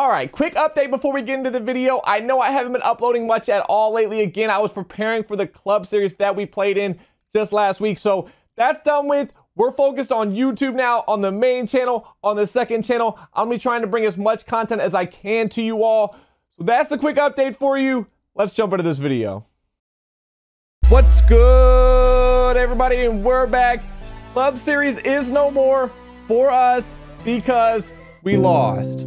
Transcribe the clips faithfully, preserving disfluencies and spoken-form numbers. All right, quick update before we get into the video. I know I haven't been uploading much at all lately. Again, I was preparing for the club series that we played in just last week. So that's done with. We're focused on YouTube now, on the main channel, on the second channel. I'm gonna be trying to bring as much content as I can to you all. So that's the quick update for you. Let's jump into this video. What's good, everybody? And we're back. Club series is no more for us because we lost.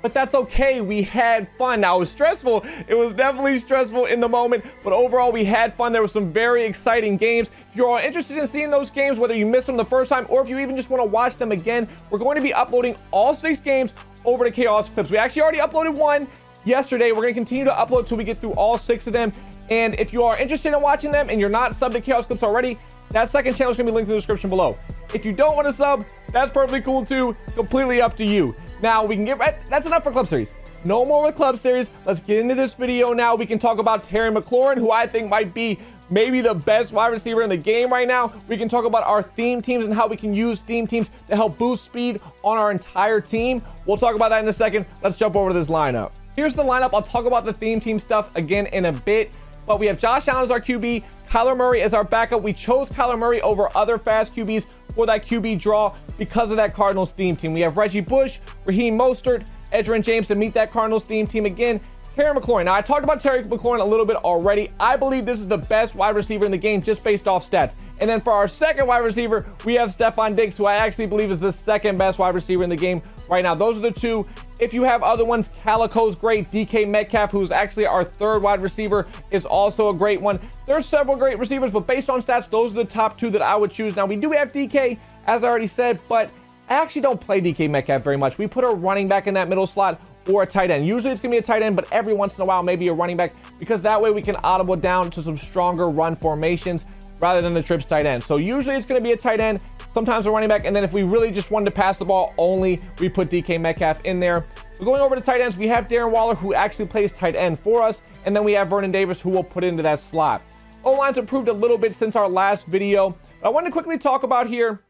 But that's okay, we had fun. Now, it was stressful. It was definitely stressful in the moment, but overall we had fun. There were some very exciting games. If you're all interested in seeing those games, whether you missed them the first time or if you even just want to watch them again, we're going to be uploading all six games over to Chaos Clips. We actually already uploaded one yesterday. We're going to continue to upload till we get through all six of them. And if you are interested in watching them and you're not subbed to Chaos Clips already, that second channel is going to be linked in the description below. If you don't want to sub, that's perfectly cool too. Completely up to you. Now we can get right. That's enough for club series. No more with club series. Let's get into this video now. We can talk about Terry McLaurin, who I think might be maybe the best wide receiver in the game right now. We can talk about our theme teams and how we can use theme teams to help boost speed on our entire team. We'll talk about that in a second. Let's jump over to this lineup. Here's the lineup. I'll talk about the theme team stuff again in a bit. But we have Josh Allen as our Q B, Kyler Murray as our backup. We chose Kyler Murray over other fast Q Bs for that Q B draw because of that Cardinals theme team. We have Reggie Bush, Raheem Mostert, Edgerrin James to meet that Cardinals theme team again. Terry McLaurin. Now, I talked about Terry McLaurin a little bit already. I believe this is the best wide receiver in the game just based off stats. And then for our second wide receiver, we have Stefon Diggs, who I actually believe is the second best wide receiver in the game right now. Those are the two. If you have other ones, Calico's great. D K Metcalf, who's actually our third wide receiver, is also a great one. There's several great receivers, but based on stats, those are the top two that I would choose. Now, we do have D K, as I already said, but I actually don't play D K Metcalf very much. We put a running back in that middle slot or a tight end. Usually it's going to be a tight end, but every once in a while, maybe a running back, because that way we can audible down to some stronger run formations rather than the trips tight end. So usually it's going to be a tight end, sometimes a running back, and then if we really just wanted to pass the ball only, we put D K Metcalf in there. We're going over to tight ends. We have Darren Waller, who actually plays tight end for us, and then we have Vernon Davis, who will put into that slot. O-line's improved a little bit since our last video, but I wanted to quickly talk about here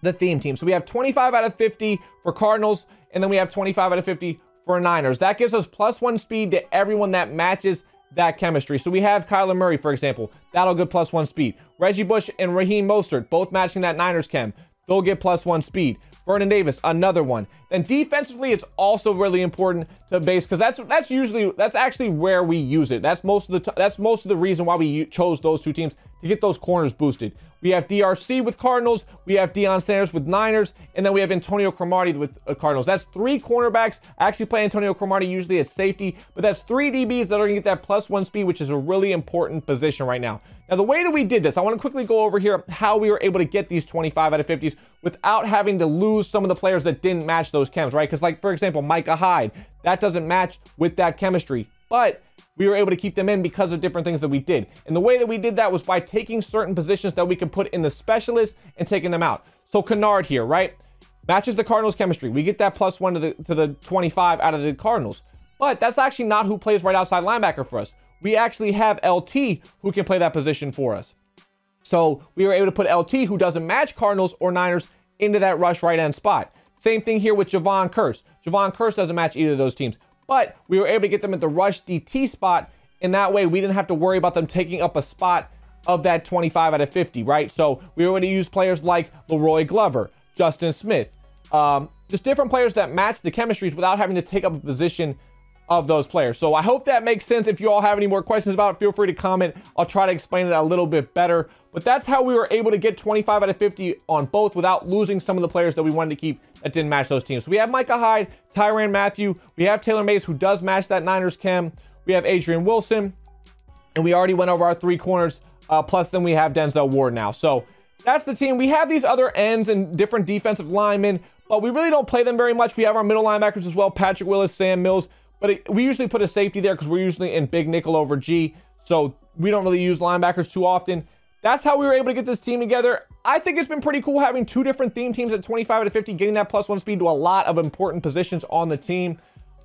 the theme team. So we have twenty-five out of fifty for Cardinals, and then we have twenty-five out of fifty for Niners. That gives us plus one speed to everyone that matches that chemistry. So we have Kyler Murray, for example. That'll get plus one speed. Reggie Bush and Raheem Mostert, both matching that Niners chem. They'll get plus one speed. Vernon Davis, another one. Then defensively, it's also really important to base, because that's that's usually that's actually where we use it. That's most of the that's most of the reason why we chose those two teams, to get those corners boosted. We have D R C with Cardinals, we have Deion Sanders with Niners, and then we have Antonio Cromartie with Cardinals. That's three cornerbacks. I actually play Antonio Cromartie usually at safety, but that's three D Bs that are gonna get that plus one speed, which is a really important position right now. Now, the way that we did this, I wanna quickly go over here how we were able to get these twenty-five out of fifties without having to lose some of the players that didn't match those chems, right? Because, like, for example, Micah Hyde, that doesn't match with that chemistry, but we were able to keep them in because of different things that we did. And the way that we did that was by taking certain positions that we could put in the specialists and taking them out. So Kennard here, right? Matches the Cardinals chemistry. We get that plus one to the, to the twenty-five out of the Cardinals. But that's actually not who plays right outside linebacker for us. We actually have L T who can play that position for us. So we were able to put L T, who doesn't match Cardinals or Niners, into that rush right end spot. Same thing here with Javon Kearse. Javon Kearse doesn't match either of those teams, but we were able to get them at the rush D T spot, and that way we didn't have to worry about them taking up a spot of that twenty-five out of fifty, right? So we were able to use players like Leroy Glover, Justin Smith, um, just different players that match the chemistries without having to take up a position of those players. So I hope that makes sense. If you all have any more questions about it, feel free to comment. I'll try to explain it a little bit better, but that's how we were able to get twenty-five out of fifty on both without losing some of the players that we wanted to keep that didn't match those teams. So we have Micah Hyde, Tyrann Mathieu. We have Taylor Mays, who does match that Niners chem. We have Adrian Wilson, and we already went over our three corners. Uh, plus then we have Denzel Ward now. So that's the team. We have these other ends and different defensive linemen, but we really don't play them very much. We have our middle linebackers as well, Patrick Willis, Sam Mills. But it, we usually put a safety there because we're usually in big nickel over G. So we don't really use linebackers too often. That's how we were able to get this team together. I think it's been pretty cool having two different theme teams at twenty-five out of fifty, getting that plus one speed to a lot of important positions on the team.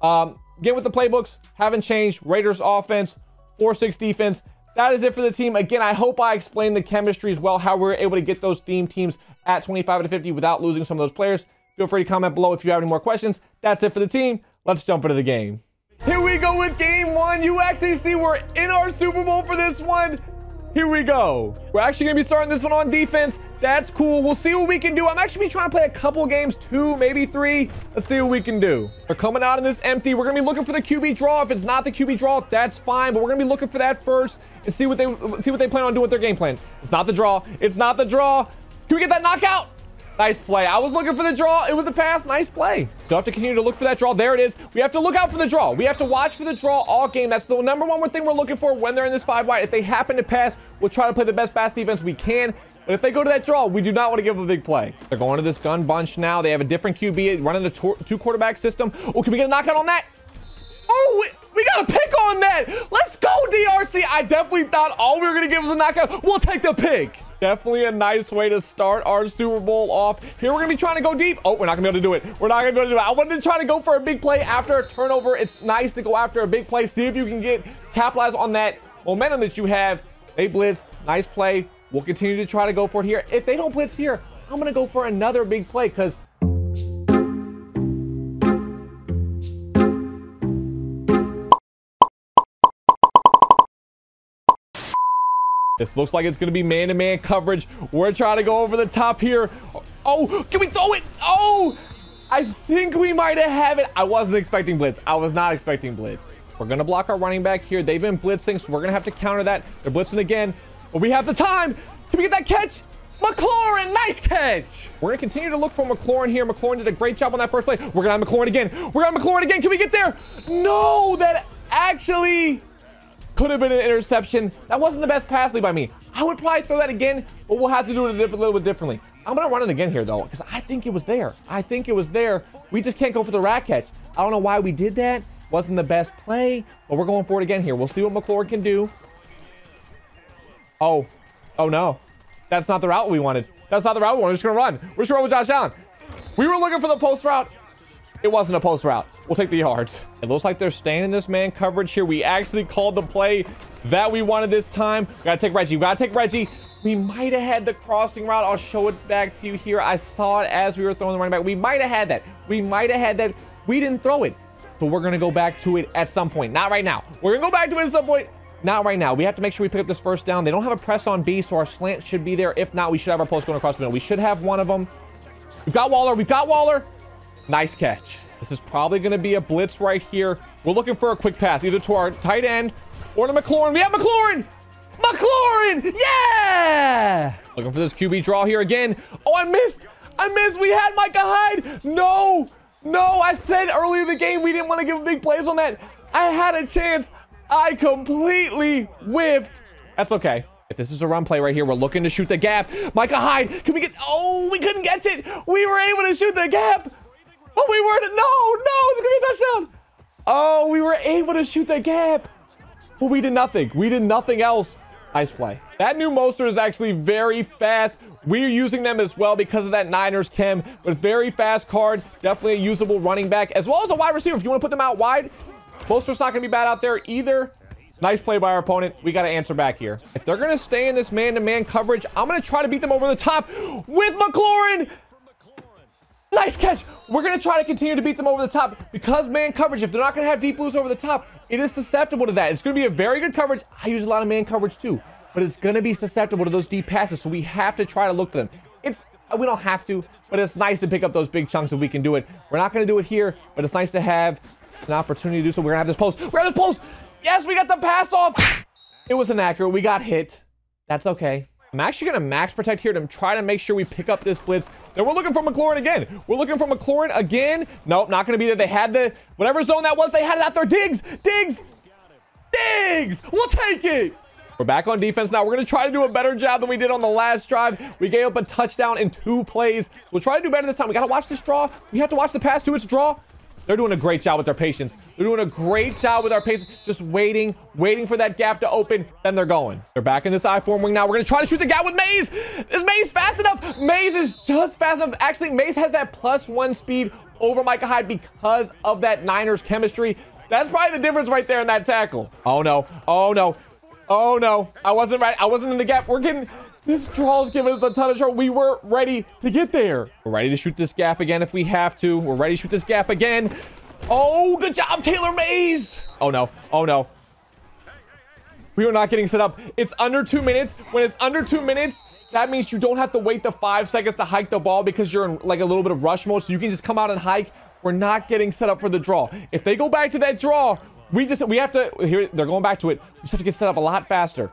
Um, get with the playbooks, haven't changed. Raiders offense, four six defense. that is it for the team. Again, I hope I explained the chemistry as well, how we were able to get those theme teams at twenty-five out of fifty without losing some of those players. Feel free to comment below if you have any more questions. That's it for the team. Let's jump into the game. Here we go with game one. You actually see we're in our Super Bowl for this one. Here we go. We're actually going to be starting this one on defense. That's cool. We'll see what we can do. I'm actually trying to play a couple games, two, maybe three. Let's see what we can do. They're coming out in this empty. We're going to be looking for the Q B draw. If it's not the Q B draw, that's fine. But we're going to be looking for that first and see what they see what they plan on doing with their game plan. It's not the draw. It's not the draw. Can we get that knockout? Nice play. I was looking for the draw. It was a pass. Nice play. Still have to continue to look for that draw. There it is. We have to look out for the draw. We have to watch for the draw all game. That's the number one thing we're looking for when they're in this five wide. If they happen to pass, we'll try to play the best pass defense we can. But if they go to that draw, we do not want to give them a big play. They're going to this gun bunch now. They have a different Q B running the two quarterback system. Oh, can we get a knockout on that? Oh, we got a pick on that. Let's go, D R C. I definitely thought all we were going to give was a knockout. We'll take the pick. Definitely a nice way to start our Super Bowl off. Here we're going to be trying to go deep. Oh, we're not going to be able to do it. We're not going to be able to do it. I wanted to try to go for a big play after a turnover. It's nice to go after a big play. See if you can get capitalize on that momentum that you have. They blitzed. Nice play. We'll continue to try to go for it here. If they don't blitz here, I'm going to go for another big play because... this looks like it's going to be man-to-man coverage. We're trying to go over the top here. Oh, can we throw it? Oh, I think we might have it. I wasn't expecting blitz. I was not expecting blitz. We're going to block our running back here. They've been blitzing, so we're going to have to counter that. They're blitzing again, but we have the time. Can we get that catch? McLaurin, nice catch. We're going to continue to look for McLaurin here. McLaurin did a great job on that first play. We're going to have McLaurin again. We're going to have McLaurin again. Can we get there? No, that actually... could have been an interception. That wasn't the best pass lead by me. I would probably throw that again, but we'll have to do it a little bit differently. I'm going to run it again here, though, because I think it was there. I think it was there. We just can't go for the rat catch. I don't know why we did that. Wasn't the best play, but we're going for it again here. We'll see what McLaurin can do. Oh. Oh, no. That's not the route we wanted. That's not the route we wanted. We're just going to run. We're just going to run with Josh Allen. We were looking for the post route. It wasn't a post route. We'll take the yards. It looks like they're staying in this man coverage here. We actually called the play that we wanted this time. We gotta take Reggie. We gotta take Reggie. We might have had the crossing route. I'll show it back to you here. I saw it as we were throwing the running back. We might have had that. We might have had that. We didn't throw it, but we're gonna go back to it at some point. Not right now. We're gonna go back to it at some point. Not right now. We have to make sure we pick up this first down. They don't have a press on B, so our slant should be there. If not, we should have our post going across the middle. We should have one of them. We've got Waller. We've got Waller. Nice catch. This is probably going to be a blitz right here. We're looking for a quick pass, either to our tight end or to McLaurin. We have McLaurin! McLaurin! Yeah! Looking for this Q B draw here again. Oh, I missed! I missed! We had Micah Hyde! No! No! I said earlier in the game we didn't want to give big plays on that. I had a chance. I completely whiffed. That's okay. If this is a run play right here, we're looking to shoot the gap. Micah Hyde, can we get... oh, we couldn't catch it! We were able to shoot the gap! Oh, we weren't. No, no, it's going to be a touchdown. Oh, we were able to shoot the gap. But we did nothing. We did nothing else. Nice play. That new Mostert is actually very fast. We're using them as well because of that Niners chem. But very fast card. Definitely a usable running back. As well as a wide receiver. If you want to put them out wide, Mostert's not going to be bad out there either. Nice play by our opponent. We got to answer back here. If they're going to stay in this man-to-man coverage, I'm going to try to beat them over the top with McLaurin. Nice catch. We're going to try to continue to beat them over the top because man coverage, if they're not going to have deep blues over the top, it is susceptible to that. It's going to be a very good coverage. I use a lot of man coverage too, but it's going to be susceptible to those deep passes. So we have to try to look for them. It's, we don't have to, but it's nice to pick up those big chunks if we can do it. We're not going to do it here, but it's nice to have an opportunity to do so. We're going to have this post. We're going to have this post. Yes, we got the pass off. It was inaccurate. We got hit. That's okay. I'm actually going to max protect here to try to make sure we pick up this blitz. Then we're looking for McLaurin again. We're looking for McLaurin again. Nope, not going to be there. They had the, whatever zone that was, they had it out there. Diggs, Diggs, Diggs. We'll take it. We're back on defense now. We're going to try to do a better job than we did on the last drive. We gave up a touchdown in two plays. We'll try to do better this time. We got to watch this draw. We have to watch the pass to its draw. They're doing a great job with their patience. They're doing a great job with our patience. Just waiting, waiting for that gap to open. Then they're going. They're back in this I-form wing now. We're going to try to shoot the gap with Mays. Is Mays fast enough? Mays is just fast enough. Actually, Mays has that plus one speed over Micah Hyde because of that Niners chemistry. That's probably the difference right there in that tackle. Oh, no. Oh, no. Oh no, I wasn't right. I wasn't in the gap. We're getting, this draw's giving us a ton of trouble. We were ready to get there. We're ready to shoot this gap again if we have to. We're ready to shoot this gap again. Oh, good job, Taylor Mays. Oh no, oh no. We are not getting set up. It's under two minutes. When it's under two minutes, that means you don't have to wait the five seconds to hike the ball because you're in like a little bit of rush mode. So you can just come out and hike. We're not getting set up for the draw. If they go back to that draw, We just, we have to, here, they're going back to it. We just have to get set up a lot faster.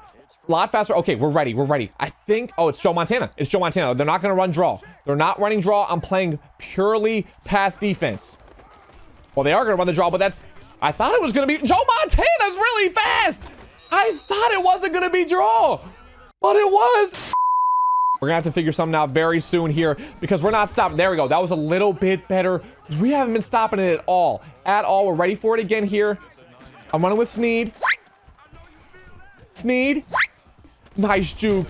A lot faster. Okay, we're ready. We're ready. I think, oh, it's Joe Montana. It's Joe Montana. They're not going to run draw. They're not running draw. I'm playing purely pass defense. Well, they are going to run the draw, but that's, I thought it was going to be, Joe Montana's really fast. I thought it wasn't going to be draw, but it was. We're going to have to figure something out very soon here because we're not stopping. There we go. That was a little bit better. We haven't been stopping it at all. At all. We're ready for it again here. I'm running with Sneed. Sneed. Nice juke.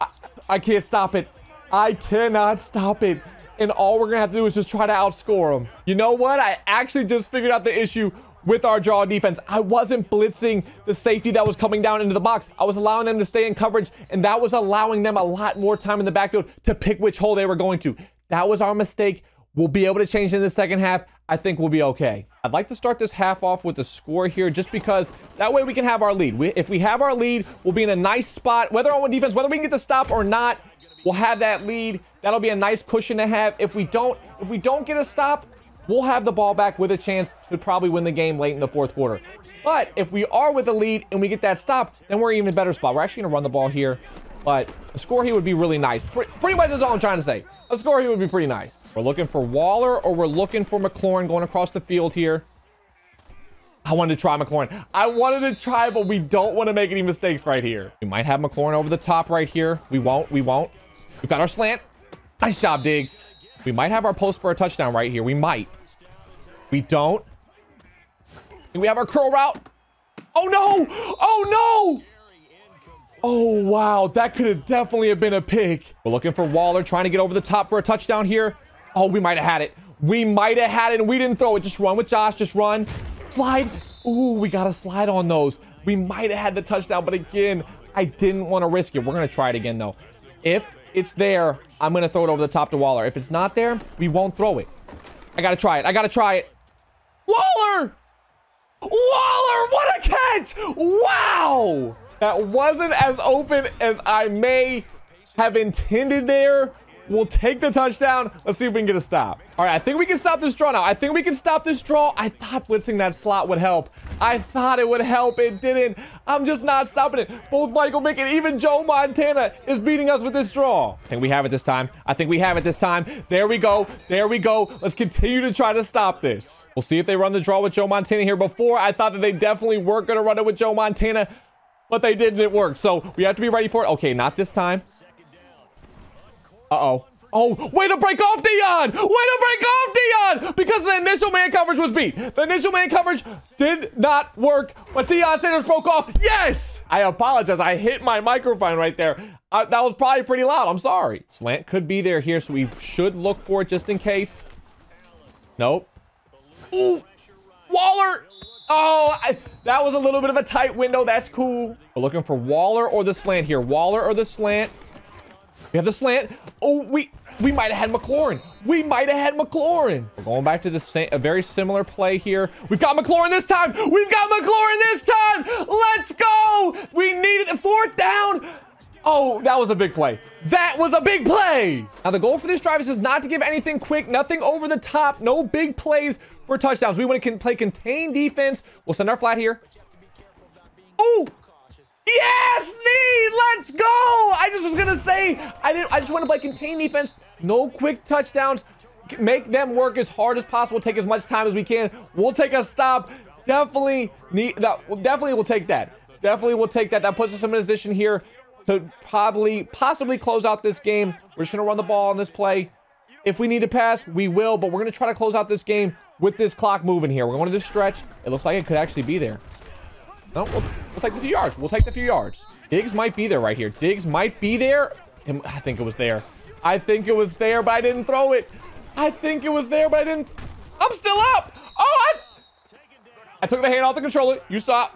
I, I can't stop it. I cannot stop it. And all we're going to have to do is just try to outscore them. You know what? I actually just figured out the issue with our draw defense. I wasn't blitzing the safety that was coming down into the box. I was allowing them to stay in coverage, and that was allowing them a lot more time in the backfield to pick which hole they were going to. That was our mistake. We'll be able to change in the second half. I think we'll be okay. I'd like to start this half off with a score here just because that way we can have our lead. We, if we have our lead, we'll be in a nice spot. Whether on defense, whether we can get the stop or not, we'll have that lead. That'll be a nice cushion to have. If we don't, if we don't get a stop, we'll have the ball back with a chance to probably win the game late in the fourth quarter. But if we are with a lead and we get that stop, then we're in an even better spot. We're actually going to run the ball here. But a score here would be really nice. Pretty, pretty much is all I'm trying to say. A score here would be pretty nice. We're looking for Waller or we're looking for McLaurin going across the field here. I wanted to try McLaurin. I wanted to try, but we don't want to make any mistakes right here. We might have McLaurin over the top right here. We won't. We won't. We've got our slant. Nice job, Diggs. We might have our post for a touchdown right here. We might. We don't. We have our curl route. Oh, no. Oh, no. Oh, wow. That could have definitely have been a pick. We're looking for Waller, trying to get over the top for a touchdown here. Oh, we might have had it. We might have had it, and we didn't throw it. Just run with Josh. Just run. Slide. Ooh, we got to slide on those. We might have had the touchdown, but again, I didn't want to risk it. We're going to try it again, though. If it's there, I'm going to throw it over the top to Waller. If it's not there, we won't throw it. I got to try it. I got to try it. Waller! Waller, what a catch! Wow! That wasn't as open as I may have intended there. We'll take the touchdown. Let's see if we can get a stop. All right, I think we can stop this draw now. I think we can stop this draw. I thought blitzing that slot would help. I thought it would help. It didn't. I'm just not stopping it. Both Michael Vick and even Joe Montana is beating us with this draw. I think we have it this time. I think we have it this time. There we go. There we go. Let's continue to try to stop this. We'll see if they run the draw with Joe Montana here. Before, I thought that they definitely were going to run it with Joe Montana, but they didn't. It worked. So we have to be ready for it. Okay, not this time. Uh-oh. Oh, way to break off, Deion! Way to break off, Deion! Because the initial man coverage was beat. The initial man coverage did not work, but Deion Sanders broke off. Yes! I apologize. I hit my microphone right there. I, that was probably pretty loud. I'm sorry. Slant could be there here, so we should look for it just in case. Nope. Ooh! Waller! Oh, I, that was a little bit of a tight window. That's cool. We're looking for Waller or the slant here. Waller or the slant. We have the slant. Oh, we we might have had McLaurin. We might have had McLaurin. We're going back to the same, a very similar play here. We've got McLaurin this time. We've got McLaurin this time. Let's go. We needed the fourth down. Oh, that was a big play. That was a big play. Now, the goal for this drive is just not to give anything quick, nothing over the top, no big plays for touchdowns. We want to play contained defense. We'll send our flat here. Oh, yes, Sneed, let's go. I just was going to say, I didn't. I just want to play contained defense, no quick touchdowns. Make them work as hard as possible. Take as much time as we can. We'll take a stop. Definitely need that. Definitely we'll take that. Definitely we'll take that. That puts us in a position here to probably, possibly close out this game. We're just going to run the ball on this play. If we need to pass, we will, but we're going to try to close out this game with this clock moving here. We're going to this stretch. It looks like it could actually be there. No, we'll, we'll take the few yards. We'll take the few yards. Diggs might be there right here. Diggs might be there. I think it was there. I think it was there, but I didn't throw it. I think it was there, but I didn't. I'm still up. Oh, I, I took the hand off the controller. You saw it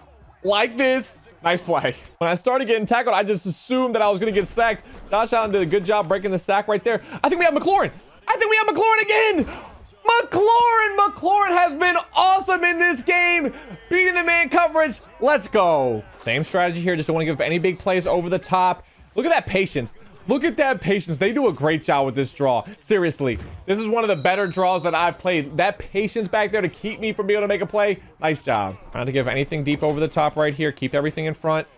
like this. Nice play. When I started getting tackled, I just assumed that I was going to get sacked. Josh Allen did a good job breaking the sack right there. I think we have McLaurin. I think we have McLaurin again. McLaurin. McLaurin has been awesome in this game. Beating the man coverage. Let's go. Same strategy here. Just don't want to give up any big plays over the top. Look at that patience. Look at that patience. They do a great job with this draw. Seriously, this is one of the better draws that I've played. That patience back there to keep me from being able to make a play. Nice job. Trying to give anything deep over the top right here. Keep everything in front.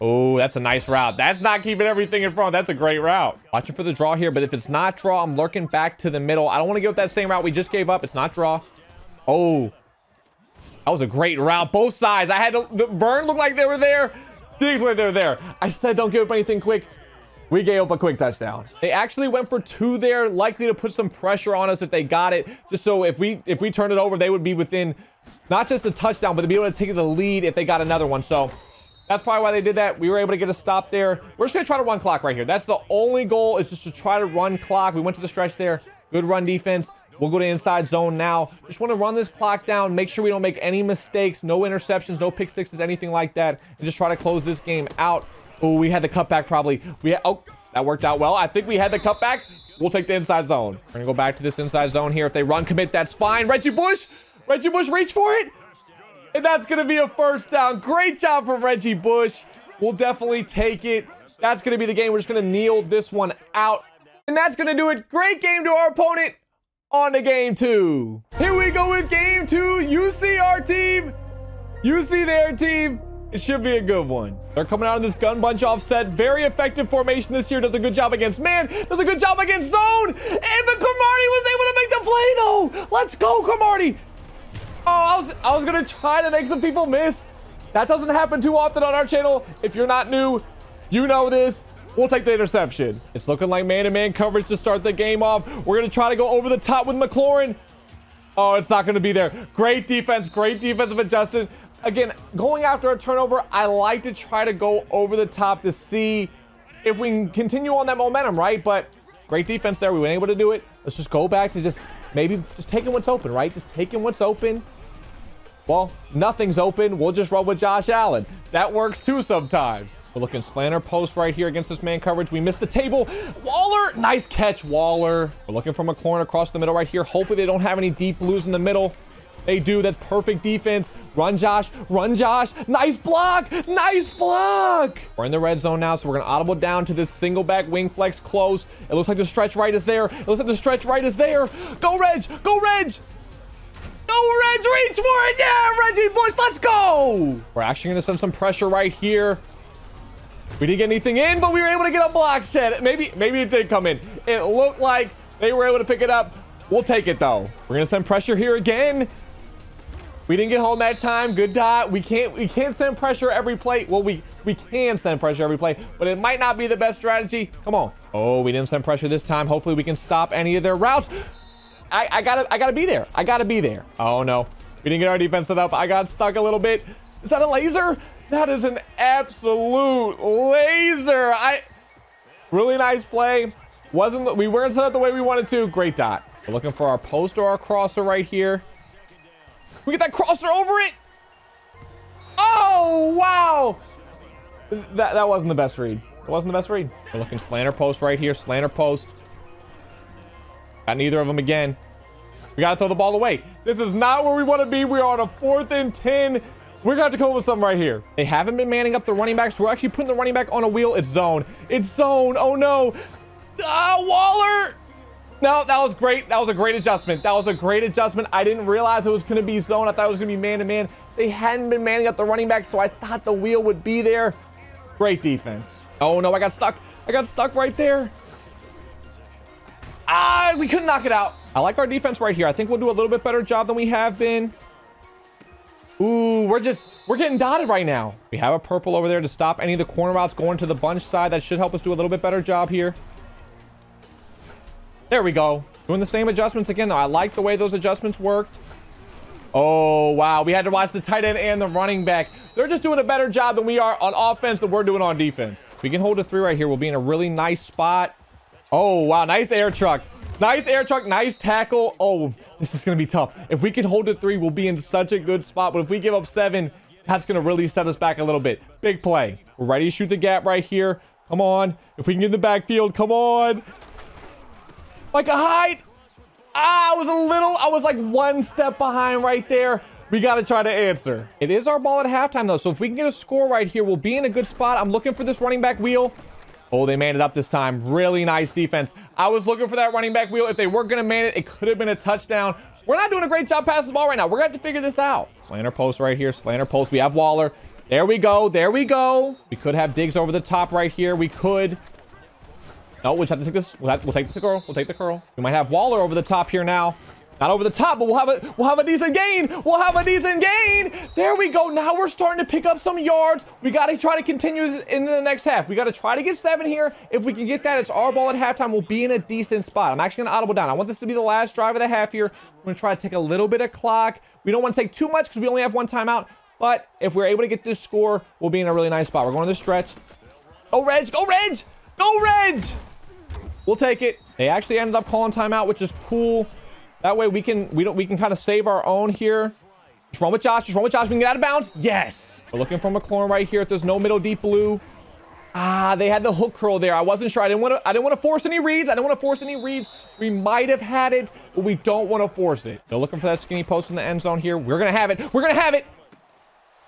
Oh, that's a nice route. That's not keeping everything in front. That's a great route. Watching for the draw here, but if it's not draw, I'm lurking back to the middle. I don't want to give up that same route we just gave up. It's not draw. Oh, that was a great route. Both sides. I had to... The Vern looked like they were there. Diggs like they were there. I said don't give up anything quick. We gave up a quick touchdown. They actually went for two there, likely to put some pressure on us if they got it. Just so if we if we turned it over, they would be within not just a touchdown, but they'd be able to take the lead if they got another one. So that's probably why they did that. We were able to get a stop there. We're just gonna try to run clock right here. That's the only goal, is just to try to run clock. We went to the stretch there. Good run defense. We'll go to inside zone now. Just want to run this clock down. Make sure we don't make any mistakes. No interceptions, no pick sixes, anything like that. And just try to close this game out. Oh, we had the cutback probably. We had, oh, that worked out well. I think we had the cutback. We'll take the inside zone. We're going to go back to this inside zone here. If they run commit, that's fine. Reggie Bush. Reggie Bush, reach for it. And that's going to be a first down. Great job from Reggie Bush. We'll definitely take it. That's going to be the game. We're just going to kneel this one out. And that's going to do it. Great game to our opponent. On to game two. Here we go with game two. You see our team, you see their team. It should be a good one. They're coming out in this gun bunch offset. Very effective formation this year. Does a good job against man. Does a good job against zone. And but Cromartie was able to make the play though. Let's go, Cromartie. Oh, I was, I was gonna try to make some people miss. That doesn't happen too often on our channel. If you're not new, you know this. We'll take the interception. It's looking like man-to-man coverage to start the game off. We're going to try to go over the top with McLaurin. Oh, it's not going to be there. Great defense. Great defensive adjustment. Again, going after a turnover, I like to try to go over the top to see if we can continue on that momentum, right? But great defense there. We weren't able to do it. Let's just go back to just maybe just taking what's open, right? Just taking what's open. Well, nothing's open. We'll just run with Josh Allen. That works too sometimes. We're looking slanter post right here against this man coverage. We missed the table. Waller, nice catch, Waller. We're looking for McLaurin across the middle right here. Hopefully they don't have any deep blues in the middle. They do, that's perfect defense. Run, Josh, run, Josh. Nice block, nice block. We're in the red zone now, so we're gonna audible down to this single back wing flex close. It looks like the stretch right is there. It looks like the stretch right is there. Go, Reg, go, Reg. Go, Reg, reach for it. Yeah, Reggie Bush, let's go. We're actually going to send some pressure right here. We didn't get anything in, but we were able to get a block shed. Maybe, maybe it did come in. It looked like they were able to pick it up. We'll take it, though. We're going to send pressure here again. We didn't get home that time. Good dot. We can't, we can't send pressure every play. Well, we, we can send pressure every play, but it might not be the best strategy. Come on. Oh, we didn't send pressure this time. Hopefully we can stop any of their routes. I, I gotta I gotta be there. I gotta be there. Oh no. We didn't get our defense set up. I got stuck a little bit. Is that a laser? That is an absolute laser. I really nice play. Wasn't we weren't set up the way we wanted to. Great dot. We're looking for our post or our crosser right here. We get that crosser over it. Oh wow! That that wasn't the best read. It wasn't the best read. We're looking slanter post right here, slanter post. Got neither of them again. We got to throw the ball away. This is not where we want to be. We are on a fourth and ten. We're going to have to come up with something right here. They haven't been manning up the running backs. We're actually putting the running back on a wheel. It's zone. It's zone. Oh, no. Ah, Waller. No, that was great. That was a great adjustment. That was a great adjustment. I didn't realize it was going to be zone. I thought it was going to be man-to-man. They hadn't been manning up the running back, so I thought the wheel would be there. Great defense. Oh, no. I got stuck. I got stuck right there. Ah, we couldn't knock it out. I like our defense right here. I think we'll do a little bit better job than we have been. Ooh, we're just, we're getting dotted right now. We have a purple over there to stop any of the corner routes going to the bunch side. That should help us do a little bit better job here. There we go. Doing the same adjustments again, though. I like the way those adjustments worked. Oh, wow. We had to watch the tight end and the running back. They're just doing a better job than we are on offense than we're doing on defense. If we can hold a three right here, we'll be in a really nice spot. Oh, wow. Nice air truck. Nice air truck. Nice tackle. Oh, this is going to be tough. If we can hold a three, we'll be in such a good spot. But if we give up seven, That's going to really set us back a little bit. Big play. We're ready to shoot the gap right here. Come on. If we can get in the backfield, come on. Micah Hyde. Ah, I was a little, I was like one step behind right there. We got to try to answer. It is our ball at halftime, though. So if we can get a score right here, we'll be in a good spot. I'm looking for this running back wheel. Oh, they manned it up this time. Really nice defense. I was looking for that running back wheel. If they weren't going to man it, it could have been a touchdown. We're not doing a great job passing the ball right now. We're going to have to figure this out. Slanter post right here. Slanter post. We have Waller. There we go. There we go. We could have Diggs over the top right here. We could. No, we'll have to take this. We'll, have, we'll take the curl. We'll take the curl. We might have Waller over the top here now. Not over the top, but we'll have a we'll have a decent gain. We'll have a decent gain. There we go. Now we're starting to pick up some yards. We got to try to continue into the next half. We got to try to get seven here. If we can get that, it's our ball at halftime. We'll be in a decent spot. I'm actually going to audible down. I want this to be the last drive of the half here. We're going to try to take a little bit of clock. We don't want to take too much because we only have one timeout. But if we're able to get this score, we'll be in a really nice spot. We're going to the stretch. Go Reds. Go Reds. Go Reds. We'll take it. They actually ended up calling timeout, which is cool. That way we can we don't we can kind of save our own here. Just run with Josh. Just run with Josh. We can get out of bounds. Yes. We're looking for McLaurin right here. If there's no middle deep blue. Ah, they had the hook curl there. I wasn't sure. I didn't want to I didn't want to force any reads. I didn't want to force any reads. We might have had it, but we don't want to force it. They're looking for that skinny post in the end zone here. We're gonna have it. We're gonna have it.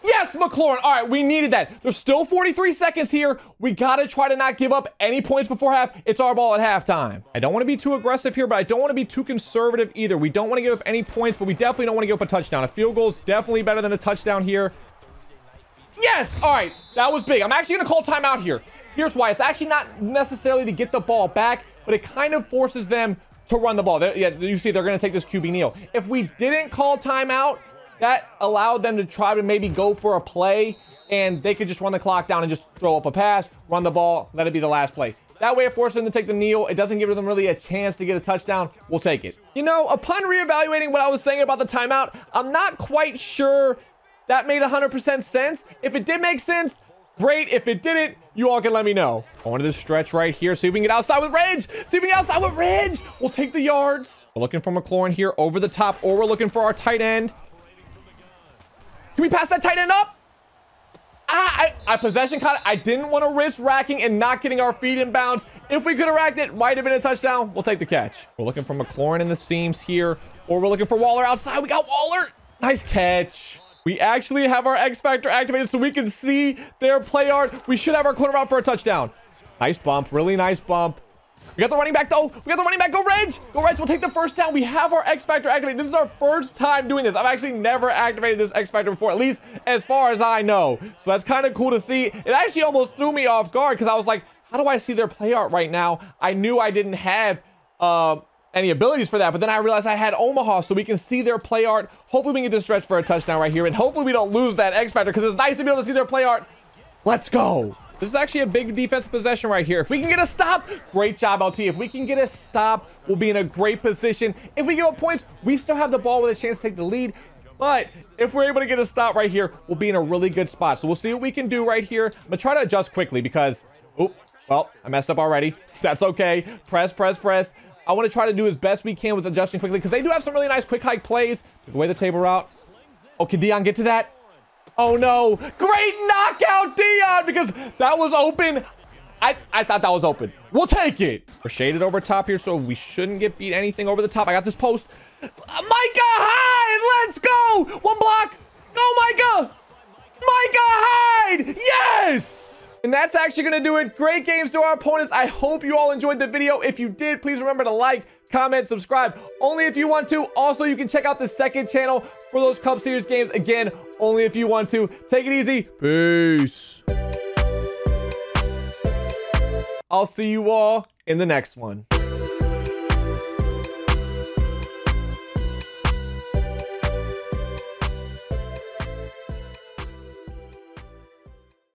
Yes, McLaurin. All right, we needed that. There's still forty-three seconds here. We got to try to not give up any points before half. It's our ball at halftime. I don't want to be too aggressive here, but I don't want to be too conservative either. We don't want to give up any points, but we definitely don't want to give up a touchdown. A field goal is definitely better than a touchdown here. Yes. All right, that was big. I'm actually going to call timeout here. Here's why. It's actually not necessarily to get the ball back, but it kind of forces them to run the ball. They're, yeah, you see, they're going to take this Q B kneel. If we didn't call timeout, that allowed them to try to maybe go for a play, and they could just run the clock down and just throw up a pass, run the ball, let it be the last play. That way it forces them to take the kneel. It doesn't give them really a chance to get a touchdown. We'll take it. You know, upon reevaluating what I was saying about the timeout, I'm not quite sure that made one hundred percent sense. If it did make sense, great. If it didn't, you all can let me know. Going to this stretch right here. See if we can get outside with Reg. See if we can get outside with Reg. We'll take the yards. We're looking for McLaurin here over the top, or we're looking for our tight end. Can we pass that tight end up? I, I, I possession caught it. I didn't want to risk racking and not getting our feet in bounds. If we could have racked it, might have been a touchdown. We'll take the catch. We're looking for McLaurin in the seams here, or we're looking for Waller outside. We got Waller. Nice catch. We actually have our X Factor activated so we can see their play yard. We should have our corner route for a touchdown. Nice bump. Really nice bump. We got the running back, though. We got the running back. Go, Reg. Go, Reg. We'll take the first down. We have our X Factor activated. This is our first time doing this. I've actually never activated this X Factor before, at least as far as I know. So that's kind of cool to see. It actually almost threw me off guard because I was like, how do I see their play art right now? I knew I didn't have um, any abilities for that, but then I realized I had Omaha, so we can see their play art. Hopefully, we can get this stretch for a touchdown right here, and hopefully we don't lose that X Factor because it's nice to be able to see their play art. Let's go. This is actually a big defensive possession right here. If we can get a stop, great job, L T. If we can get a stop, we'll be in a great position. If we give up points, we still have the ball with a chance to take the lead. But if we're able to get a stop right here, we'll be in a really good spot. So we'll see what we can do right here. I'm going to try to adjust quickly because, oh, well, I messed up already. That's okay. Press, press, press. I want to try to do as best we can with adjusting quickly because they do have some really nice quick hike plays. Took away the table route. Oh, can Deion get to that? Oh no, great knockout Deion, because that was open. I, I thought that was open. We'll take it. We're shaded over top here, so we shouldn't get beat anything over the top. I got this post. Micah Hyde, let's go. One block. Go, Micah. Micah Hyde, yes. And that's actually going to do it. Great games to our opponents. I hope you all enjoyed the video. If you did, please remember to like, comment, subscribe. Only if you want to. Also, you can check out the second channel for those Cup Series games. Again, only if you want to. Take it easy. Peace. I'll see you all in the next one.